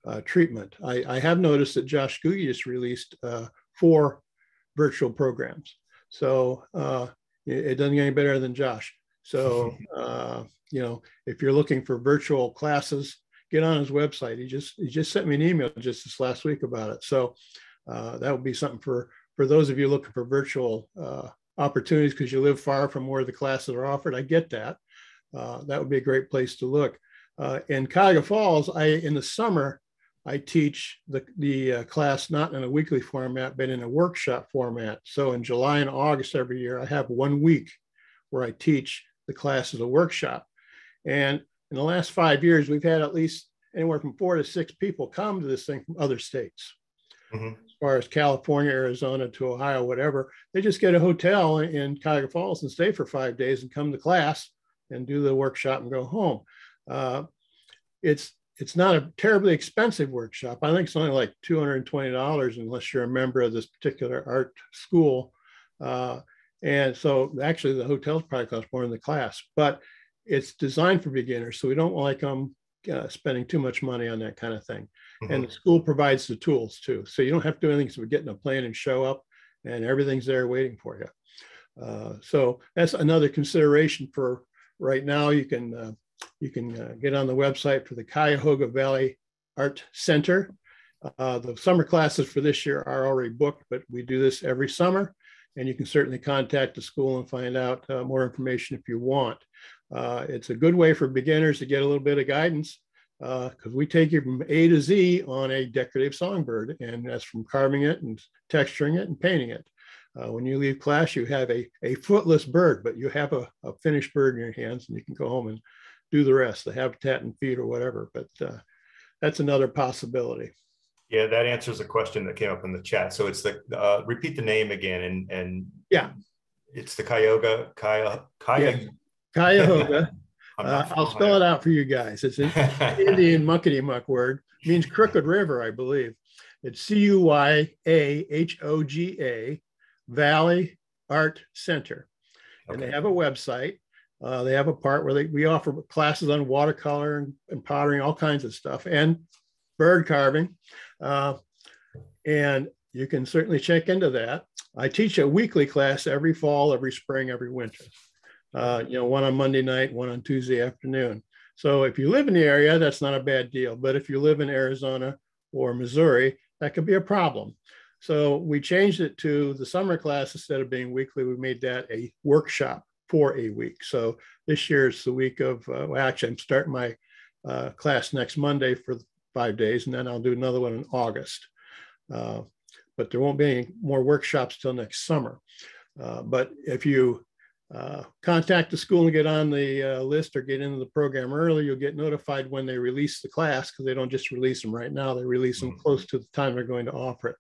uh, treatment. I, I have noticed that Josh Googie just released uh, four virtual programs. So, uh, it doesn't get any better than Josh. So, uh, you know, if you're looking for virtual classes, get on his website. He just he just sent me an email just this last week about it. So uh, that would be something for, for those of you looking for virtual uh, opportunities because you live far from where the classes are offered. I get that. Uh, that would be a great place to look. Uh, in Cuyahoga Falls, I in the summer, I teach the, the uh, class not in a weekly format, but in a workshop format. So in July and August every year, I have one week where I teach the class as a workshop. And in the last five years, we've had at least anywhere from four to six people come to this thing from other states. Mm-hmm. As far as California, Arizona to Ohio, whatever, they just get a hotel in Cuyahoga Falls and stay for five days and come to class and do the workshop and go home. Uh, it's It's not a terribly expensive workshop. I think it's only like two hundred twenty dollars unless you're a member of this particular art school. Uh, and so actually the hotel's probably cost more than the class, but it's designed for beginners. So we don't like them uh, spending too much money on that kind of thing. Mm-hmm. And the school provides the tools too. So you don't have to do anything except getting a plan and show up and everything's there waiting for you. Uh, so that's another consideration for right now. You can, uh, You can uh, get on the website for the Cuyahoga Valley Art Center. Uh, the summer classes for this year are already booked, but we do this every summer. And you can certainly contact the school and find out uh, more information if you want. Uh, it's a good way for beginners to get a little bit of guidance because uh, we take you from A to Z on a decorative songbird. And that's from carving it and texturing it and painting it. Uh, when you leave class, you have a, a footless bird, but you have a, a finished bird in your hands and you can go home and do the rest, the habitat and feed or whatever, but uh, that's another possibility. Yeah, that answers a question that came up in the chat. So it's the, uh, repeat the name again and, and yeah, it's the Cuyahoga, Cuyahoga. Yeah. Cuyahoga. uh, I'll spell Ohio. It out for you guys. It's an Indian muckety muck word, it means crooked river, I believe. It's C U Y A H O G A, Valley Art Center. And okay. They have a website. Uh, they have a part where they, we offer classes on watercolor and, and pottery, all kinds of stuff, and bird carving. Uh, and you can certainly check into that. I teach a weekly class every fall, every spring, every winter. Uh, you know, one on Monday night, one on Tuesday afternoon. So if you live in the area, that's not a bad deal. But if you live in Arizona or Missouri, that could be a problem. So we changed it to the summer class. Instead of being weekly, we made that a workshop for a week. So this year is the week of, uh, well, actually I'm starting my uh, class next Monday for five days, and then I'll do another one in August. Uh, but there won't be any more workshops till next summer. Uh, but if you uh, contact the school and get on the uh, list or get into the program early, you'll get notified when they release the class because they don't just release them right now. They release them close to the time they're going to offer it.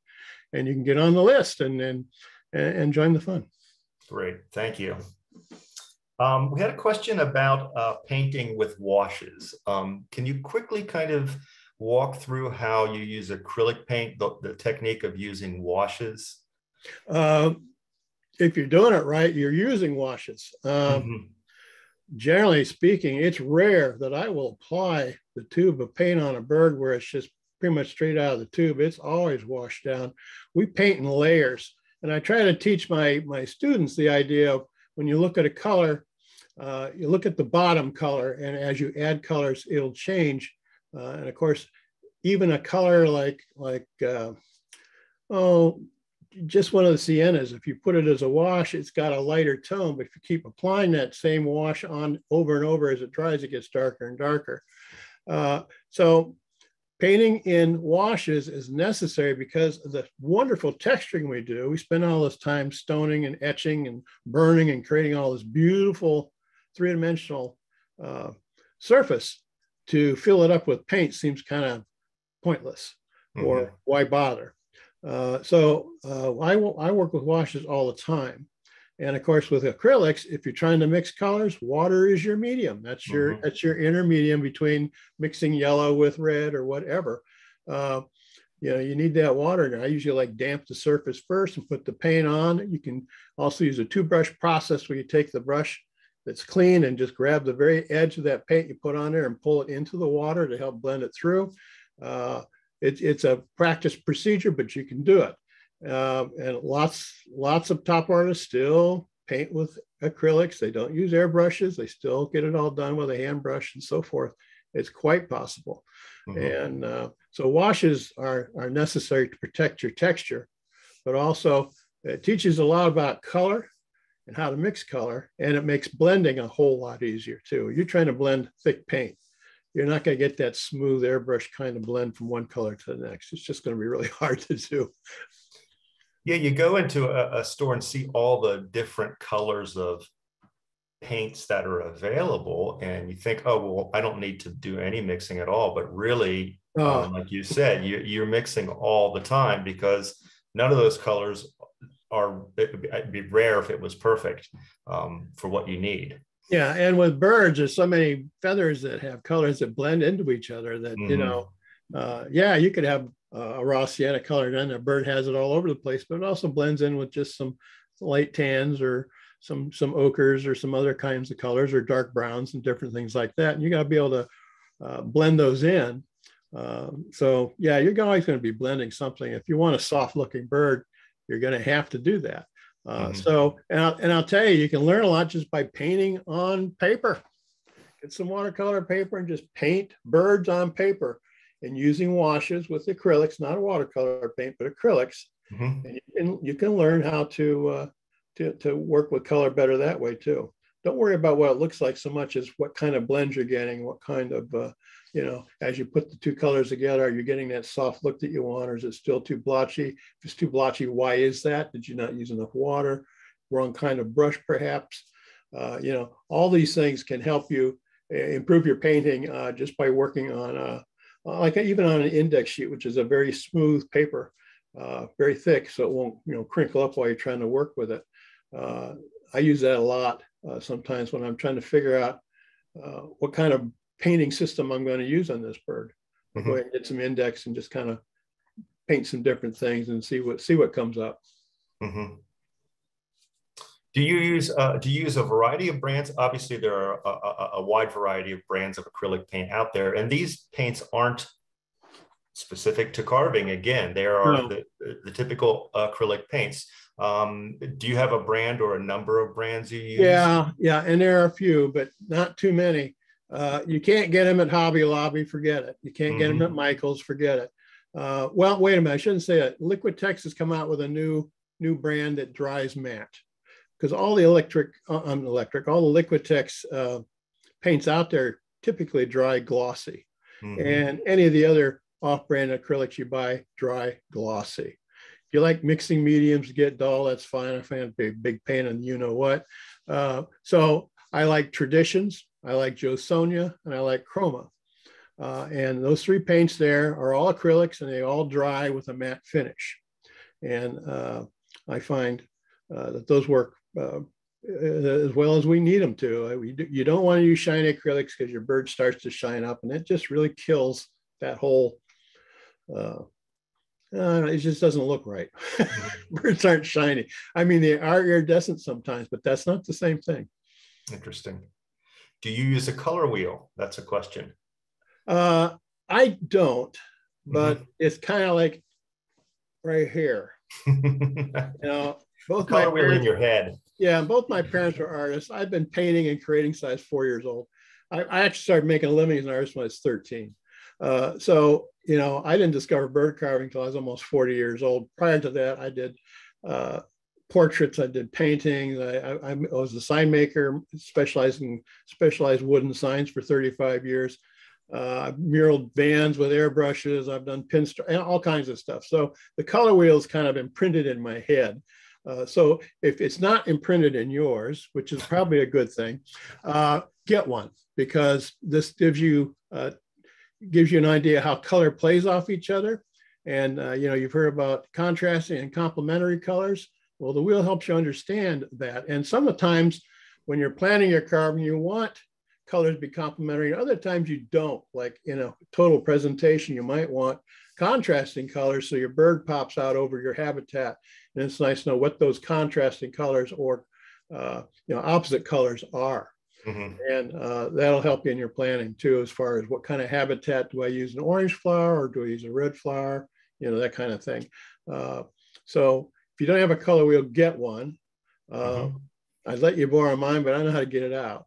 And you can get on the list and, and, and join the fun. Great, thank you. Um, we had a question about uh, painting with washes. Um, can you quickly kind of walk through how you use acrylic paint, the, the technique of using washes? Uh, if you're doing it right, you're using washes. Um, mm-hmm. Generally speaking, it's rare that I will apply the tube of paint on a bird where it's just pretty much straight out of the tube. It's always washed down. We paint in layers. And I try to teach my, my students the idea of when you look at a color, uh, you look at the bottom color, and as you add colors, it'll change. Uh, and of course, even a color like, like uh, oh, just one of the siennas, if you put it as a wash, it's got a lighter tone, but if you keep applying that same wash on over and over as it dries, it gets darker and darker. Uh, so painting in washes is necessary because of the wonderful texturing we do. We spend all this time stoning and etching and burning and creating all this beautiful three-dimensional uh, surface. To fill it up with paint seems kind of pointless, mm-hmm. or why bother? Uh, so uh, I, I work with washes all the time. And of course, with acrylics, if you're trying to mix colors, water is your medium. That's your, mm-hmm. that's your inner medium between mixing yellow with red or whatever. Uh, you know, you need that water. And I usually like damp the surface first and put the paint on. You can also use a two brush process where you take the brush that's clean and just grab the very edge of that paint you put on there and pull it into the water to help blend it through. Uh, it, it's a practice procedure, but you can do it. Uh, and lots, lots of top artists still paint with acrylics. They don't use airbrushes. They still get it all done with a hand brush and so forth. It's quite possible. Mm-hmm. And uh, so washes are, are necessary to protect your texture, but also it teaches a lot about color and how to mix color, and it makes blending a whole lot easier too. You're trying to blend thick paint. You're not going to get that smooth airbrush kind of blend from one color to the next. It's just going to be really hard to do. Yeah, you go into a, a store and see all the different colors of paints that are available, and you think, oh, well, I don't need to do any mixing at all. But really, oh. um, like you said, you, you're mixing all the time because none of those colors are, it would be, it'd be rare if it was perfect um, for what you need. Yeah, and with birds, there's so many feathers that have colors that blend into each other that, mm-hmm. you know, uh, yeah, you could have uh, a raw sienna color done. A bird has it all over the place, but it also blends in with just some light tans or some some ochres or some other kinds of colors or dark browns and different things like that. And you got to be able to uh, blend those in. Um, so, yeah, you're always going to be blending something. If you want a soft-looking bird, you're going to have to do that. Uh, mm-hmm. So, and I'll, and I'll tell you, you can learn a lot just by painting on paper. Get some watercolor paper and just paint birds on paper and using washes with acrylics, not watercolor paint, but acrylics. Mm-hmm. And you can, you can learn how to, uh, to, to work with color better that way too. Don't worry about what it looks like so much as what kind of blend you're getting, what kind of, uh, you know, as you put the two colors together, are you getting that soft look that you want, or is it still too blotchy? If it's too blotchy, why is that? Did you not use enough water? Wrong kind of brush, perhaps? Uh, you know, all these things can help you improve your painting uh, just by working on, a, like even on an index sheet, which is a very smooth paper, uh, very thick, so it won't, you know, crinkle up while you're trying to work with it. Uh, I use that a lot. Uh, sometimes when I'm trying to figure out uh, what kind of painting system I'm going to use on this bird, mm-hmm. go ahead and get some index and just kind of paint some different things and see what see what comes up. Mm-hmm. Do you use uh, do you use a variety of brands? Obviously, there are a, a, a wide variety of brands of acrylic paint out there, and these paints aren't specific to carving. Again, there are no. the, the, the typical acrylic paints. Um, do you have a brand or a number of brands you use? Yeah, yeah, and there are a few, but not too many. Uh, you can't get them at Hobby Lobby, forget it. You can't mm-hmm. get them at Michael's, forget it. Uh, well, wait a minute, I shouldn't say it. Liquitex has come out with a new new brand that dries matte, because all the electric, uh, um, electric, all the Liquitex uh, paints out there typically dry glossy, mm-hmm. and any of the other off-brand acrylics you buy dry glossy. You like mixing mediums to get dull, that's fine. I find a big, big pain in you know what. Uh, so I like Traditions, I like Joe Sonia, and I like Chroma. Uh, and those three paints there are all acrylics and they all dry with a matte finish. And uh, I find uh, that those work uh, as well as we need them to. We do, you don't want to use shiny acrylics because your bird starts to shine up and it just really kills that whole, uh, uh, it just doesn't look right. Birds aren't shiny. I mean, they are iridescent sometimes, but that's not the same thing. Interesting. Do you use a color wheel? That's a question. Uh, I don't, but mm-hmm. it's kind of like right here. You know, both color wheel in your head. Yeah, both my parents were artists. I've been painting and creating since I was four years old. I, I actually started making a living as an artist when I was thirteen. Uh, so, you know, I didn't discover bird carving until I was almost forty years old. Prior to that, I did uh, portraits, I did paintings. I, I, I was a sign maker, specialized in specialized wooden signs for thirty-five years. Uh, I've muraled vans with airbrushes. I've done pinstripe and all kinds of stuff. So the color wheel's kind of imprinted in my head. Uh, so if it's not imprinted in yours, which is probably a good thing, uh, get one, because this gives you uh, gives you an idea how color plays off each other. And, uh, you know, you've heard about contrasting and complementary colors. Well, the wheel helps you understand that. And sometimes when you're planning your carving, you want colors to be complementary. And other times you don't. Like in a total presentation, you might want contrasting colors so your bird pops out over your habitat. And it's nice to know what those contrasting colors or uh, you know, opposite colors are. Mm-hmm. And uh, that'll help you in your planning too, as far as what kind of habitat, do I use an orange flower or do I use a red flower? You know, that kind of thing. Uh, so if you don't have a color wheel, get one. Uh, mm-hmm. I'd let you borrow mine, but I know how to get it out.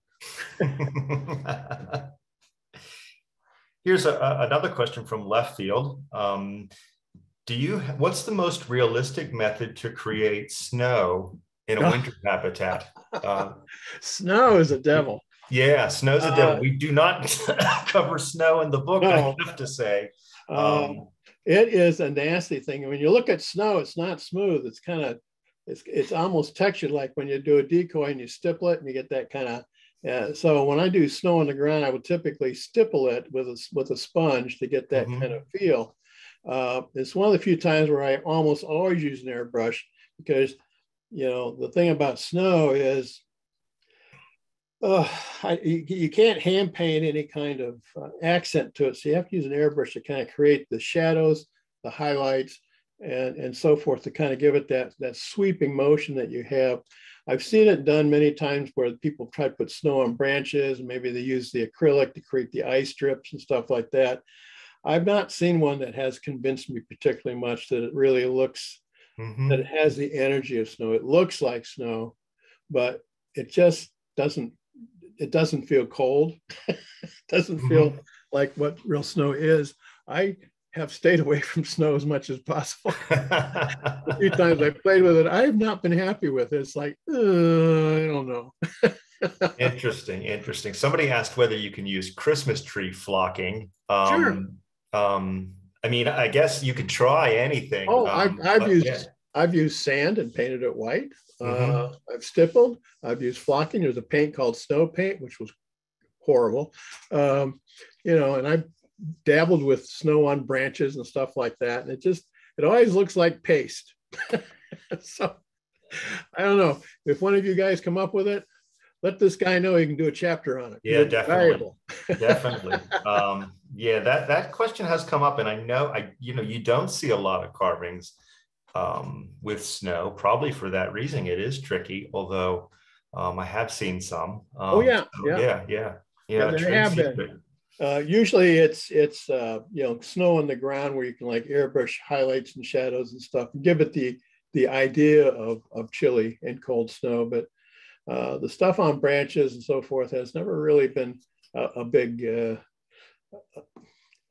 Here's a, a, another question from left field. Um, do you, what's the most realistic method to create snow in a winter habitat? Uh, snow is a devil. Yeah, snow's a uh, devil. We do not cover snow in the book, no. I have to say. Um, um, it is a nasty thing. When you look at snow, it's not smooth. It's kind of, it's, it's almost textured, like when you do a decoy and you stipple it and you get that kind of, yeah, so when I do snow on the ground, I would typically stipple it with a, with a sponge to get that mm-hmm. kind of feel. Uh, it's one of the few times where I almost always use an airbrush, because, you know, the thing about snow is uh, I, you, you can't hand paint any kind of uh, accent to it. So you have to use an airbrush to kind of create the shadows, the highlights, and, and so forth, to kind of give it that, that sweeping motion that you have. I've seen it done many times where people try to put snow on branches, and maybe they use the acrylic to create the ice strips and stuff like that. I've not seen one that has convinced me particularly much that it really looks, mm-hmm. that it has the energy of snow. It looks like snow, but it just doesn't, it doesn't feel cold. It doesn't mm-hmm. feel like what real snow is. I have stayed away from snow as much as possible. A few times I played with it, I have not been happy with it. It's like, uh, I don't know. Interesting, interesting. Somebody asked whether you can use Christmas tree flocking. Um, sure. Um, I mean, I guess you could try anything. Oh, um, I've, I've used yeah. I've used sand and painted it white. Mm-hmm. Uh, I've stippled. I've used flocking. There's a paint called snow paint, which was horrible. Um, you know, and I've dabbled with snow on branches and stuff like that, and it just it always looks like paste. So I don't know if one of you guys come up with it, let this guy know he can do a chapter on it. Yeah, it's definitely definitely um yeah, that that question has come up, and I know I you know you don't see a lot of carvings um with snow, probably for that reason. It is tricky, although um I have seen some. Um, oh yeah, so yeah yeah yeah yeah, yeah there have been. Uh, usually it's, it's uh, you know, snow on the ground where you can like airbrush highlights and shadows and stuff, and give it the, the idea of, of chilly and cold snow. But uh, the stuff on branches and so forth has never really been a, a big, uh,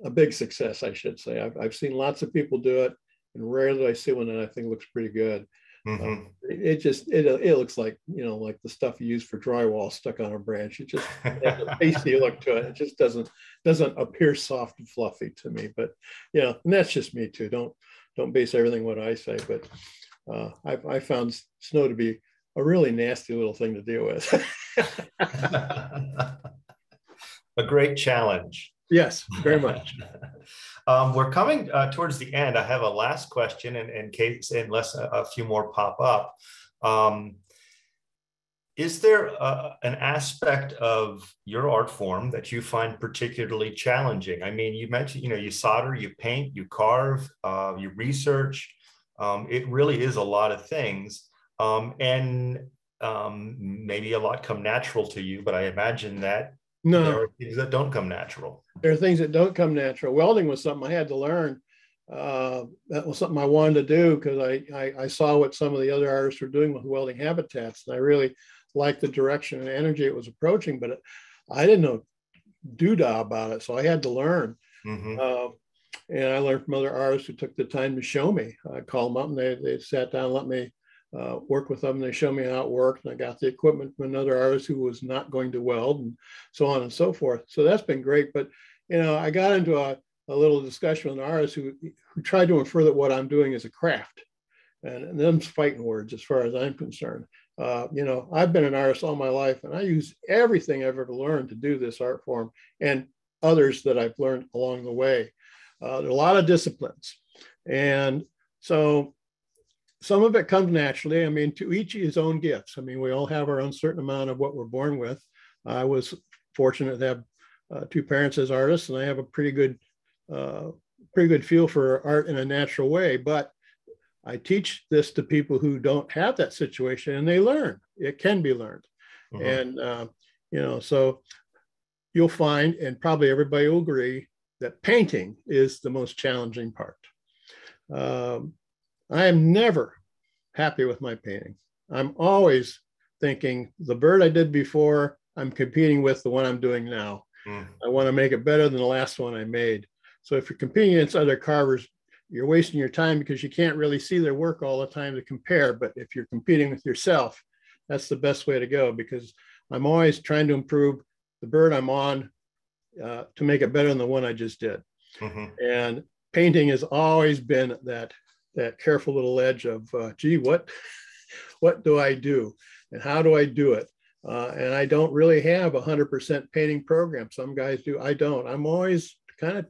a big success, I should say. I've, I've seen lots of people do it, and rarely I see one that I think looks pretty good. Mm-hmm. uh, it just it, it looks like, you know, like the stuff you use for drywall stuck on a branch. It just has a pasty look to it. It just doesn't doesn't appear soft and fluffy to me. But you know, and that's just me too. Don't don't base everything what I say. But uh, I, I found snow to be a really nasty little thing to deal with. A great challenge. Yes, very much. Um, we're coming uh, towards the end. I have a last question, in, in case, unless a, a few more pop up. Um, Is there a, an aspect of your art form that you find particularly challenging? I mean, you mentioned, you know, you solder, you paint, you carve, uh, you research. Um, it really is a lot of things. Um, and um, maybe a lot come natural to you, but I imagine that no. there are things that don't come natural. There are things that don't come natural. Welding was something I had to learn. Uh, that was something I wanted to do because I, I, I saw what some of the other artists were doing with welding habitats. And I really liked the direction and energy it was approaching, but it, I didn't know doodah about it. So I had to learn. Mm-hmm. uh, and I learned from other artists who took the time to show me. I called them up and they, they sat down and let me uh, work with them. And they showed me how it worked. And I got the equipment from another artist who was not going to weld and so on and so forth. So that's been great. But, you know, I got into a a little discussion with an artist who, who tried to infer that what I'm doing is a craft. And, and them's fighting words as far as I'm concerned. Uh, you know, I've been an artist all my life and I use everything I've ever learned to do this art form and others that I've learned along the way. Uh, there are a lot of disciplines. And so some of it comes naturally. I mean, to each his own gifts. I mean, we all have our own certain amount of what we're born with. I was fortunate to have uh, two parents as artists, and I have a pretty good Uh, pretty good feel for art in a natural way, but I teach this to people who don't have that situation and they learn. It can be learned. Uh-huh. And, uh, you know, so you'll find, and probably everybody will agree, that painting is the most challenging part. Um, I am never happy with my painting. I'm always thinking the bird I did before, I'm competing with the one I'm doing now. Mm. I want to make it better than the last one I made. So if you're competing against other carvers, you're wasting your time because you can't really see their work all the time to compare. But if you're competing with yourself, that's the best way to go, because I'm always trying to improve the bird I'm on uh, to make it better than the one I just did. Mm-hmm. And painting has always been that, that careful little edge of, uh, gee, what, what do I do and how do I do it? Uh, and I don't really have a one hundred percent painting program. Some guys do, I don't. I'm always kind of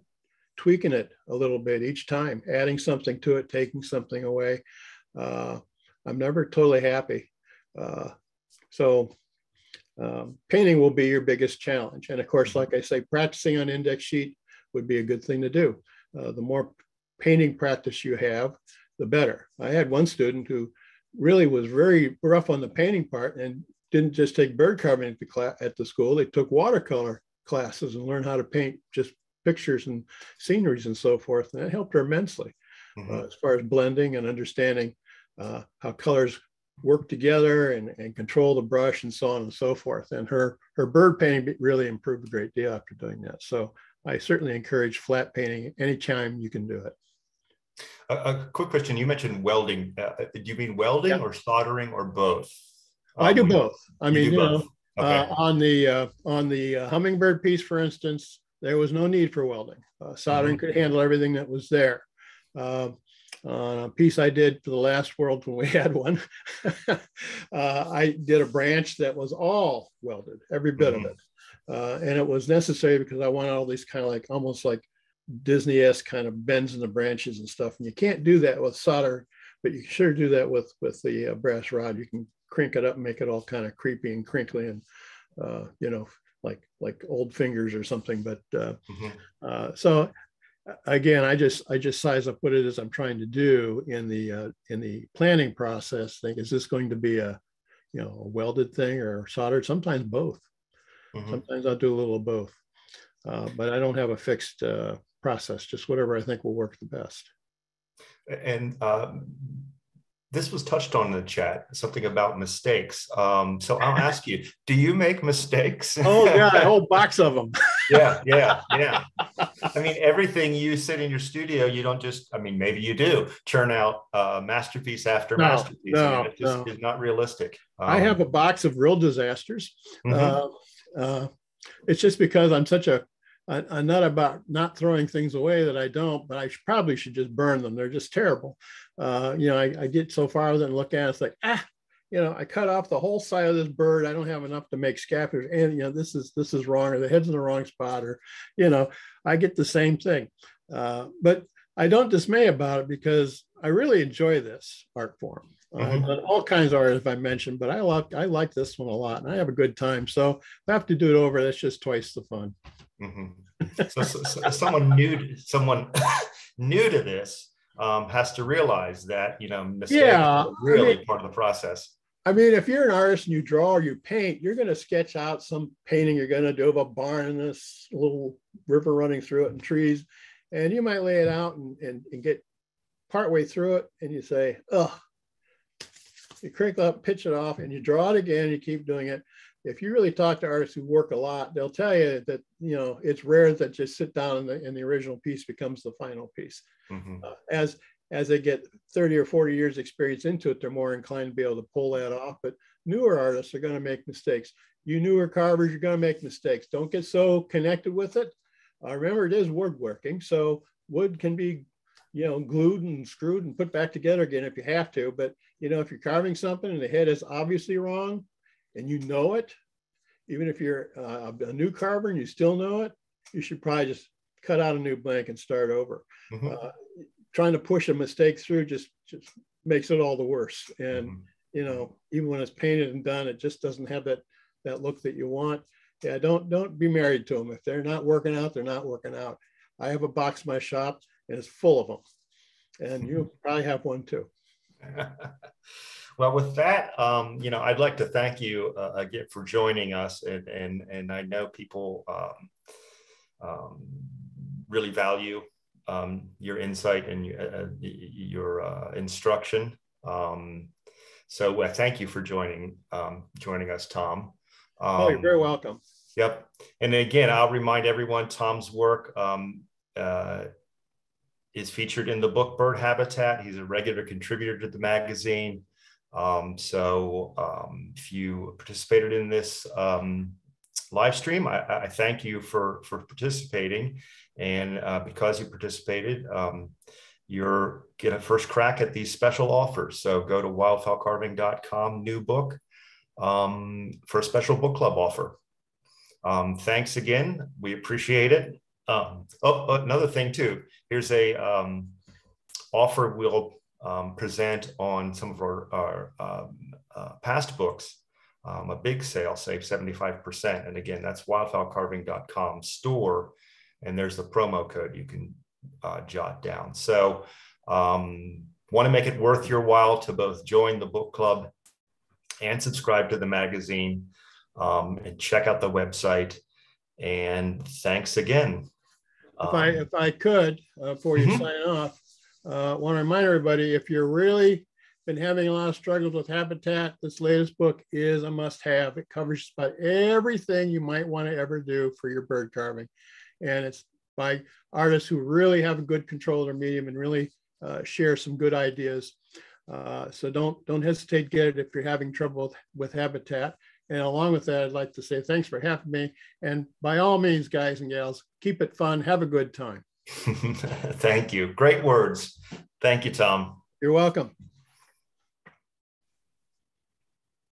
tweaking it a little bit each time, adding something to it, taking something away. Uh, I'm never totally happy. Uh, so um, painting will be your biggest challenge. And of course, like I say, practicing on index sheet would be a good thing to do. Uh, the more painting practice you have, the better. I had one student who really was very rough on the painting part and didn't just take bird carving at the, class, at the school. They took watercolor classes and learned how to paint just pictures and sceneries and so forth. And that helped her immensely. Mm-hmm. uh, as far as blending and understanding uh, how colors work together and, and control the brush and so on and so forth. And her, her bird painting really improved a great deal after doing that. So I certainly encourage flat painting anytime you can do it. A, a quick question. You mentioned welding. Uh, do you mean welding yeah. or soldering or both? Um, I do both. I you mean, you both. know, okay. uh, on the, uh, on the uh, hummingbird piece, for instance, there was no need for welding. Uh, soldering mm-hmm. could handle everything that was there. Uh, on a piece I did for the last world when we had one, uh, I did a branch that was all welded, every bit mm-hmm. of it. Uh, and it was necessary because I wanted all these kind of like, almost like Disney-esque kind of bends in the branches and stuff. And you can't do that with solder, but you can sure do that with, with the uh, brass rod. You can crank it up and make it all kind of creepy and crinkly and, uh, you know, like like old fingers or something. But uh, mm-hmm. uh, so again, I just I just size up what it is I'm trying to do in the uh, in the planning process. Think, is this going to be a you know a welded thing or soldered? Sometimes both. Mm-hmm. Sometimes I'll do a little of both, uh, but I don't have a fixed uh, process. Just whatever I think will work the best. And um, this was touched on in the chat, something about mistakes. Um, so I'll ask you, do you make mistakes? Oh yeah, a whole box of them. yeah, yeah, yeah. I mean, everything you sit in your studio, you don't just, I mean, maybe you do churn out uh, masterpiece after no, masterpiece. No, I mean, it just no. is not realistic. Um, I have a box of real disasters. Mm-hmm. uh, uh, it's just because I'm such a, I, I'm not about not throwing things away that I don't, but I should, probably should just burn them. They're just terrible. Uh, you know, I, I get so far with it and look at it, it's like, ah, you know, I cut off the whole side of this bird. I don't have enough to make scapulars. And, you know, this is, this is wrong, or the head's in the wrong spot, or, you know, I get the same thing. Uh, but I don't dismay about it because I really enjoy this art form. Mm-hmm. uh, but all kinds of artists I mentioned, but I like I like this one a lot, and I have a good time. So I have to do it over. That's just twice the fun. Mm-hmm. So, so, so someone new, to, someone new to this um, has to realize that you know mistakes yeah, are really I mean, part of the process. I mean, if you're an artist and you draw or you paint, you're going to sketch out some painting you're going to do of a barn and this little river running through it and trees, and you might lay it out and and, and get partway through it, and you say, "Oh." You crinkle up, pitch it off, and you draw it again. You keep doing it. If you really talk to artists who work a lot, they'll tell you that you know it's rare that just sit down and the, and the original piece becomes the final piece. Mm-hmm. uh, as as they get thirty or forty years experience into it, they're more inclined to be able to pull that off. But newer artists are going to make mistakes. You newer carvers, you're going to make mistakes. Don't get so connected with it. Uh, remember, it is woodworking, so wood can be you know, glued and screwed and put back together again if you have to. But, you know, if you're carving something and the head is obviously wrong and you know it, even if you're uh, a new carver and you still know it, you should probably just cut out a new blank and start over. Mm-hmm. uh, trying to push a mistake through just, just makes it all the worse. And, mm-hmm. you know, even when it's painted and done, it just doesn't have that, that look that you want. Yeah, don't, don't be married to them. If they're not working out, they're not working out. I have a box in my shop. And it's full of them. And you probably have one too. Well, with that, um, you know, I'd like to thank you uh, again for joining us. And, and, and I know people um, um, really value um, your insight and uh, your uh, instruction. Um, so uh, thank you for joining, um, joining us, Tom. Um, oh, you're very welcome. Yep. And again, I'll remind everyone, Tom's work, um, uh, is featured in the book Bird Habitat. He's a regular contributor to the magazine. Um, so um, if you participated in this um, live stream, I, I thank you for, for participating. And uh, because you participated, um, you're get a first crack at these special offers. So go to wildfowl carving dot com, new book, um, for a special book club offer. Um, thanks again, we appreciate it. Um, oh, another thing too, here's a um, offer we'll um, present on some of our, our um, uh, past books, um, a big sale, save seventy-five percent. And again, that's wildfowl carving dot com store. And there's the promo code you can uh, jot down. So um, want to make it worth your while to both join the book club and subscribe to the magazine um, and check out the website. And thanks again. If I, if I could, uh, before you mm-hmm. sign off, I uh, want to remind everybody, if you're really been having a lot of struggles with habitat, this latest book is a must-have. It covers about everything you might want to ever do for your bird carving. And it's by artists who really have a good control of their medium and really uh, share some good ideas. Uh, so don't, don't hesitate to get it if you're having trouble with, with habitat. And along with that, I'd like to say thanks for having me. And by all means, guys and gals, keep it fun. Have a good time. Thank you. Great words. Thank you, Tom. You're welcome.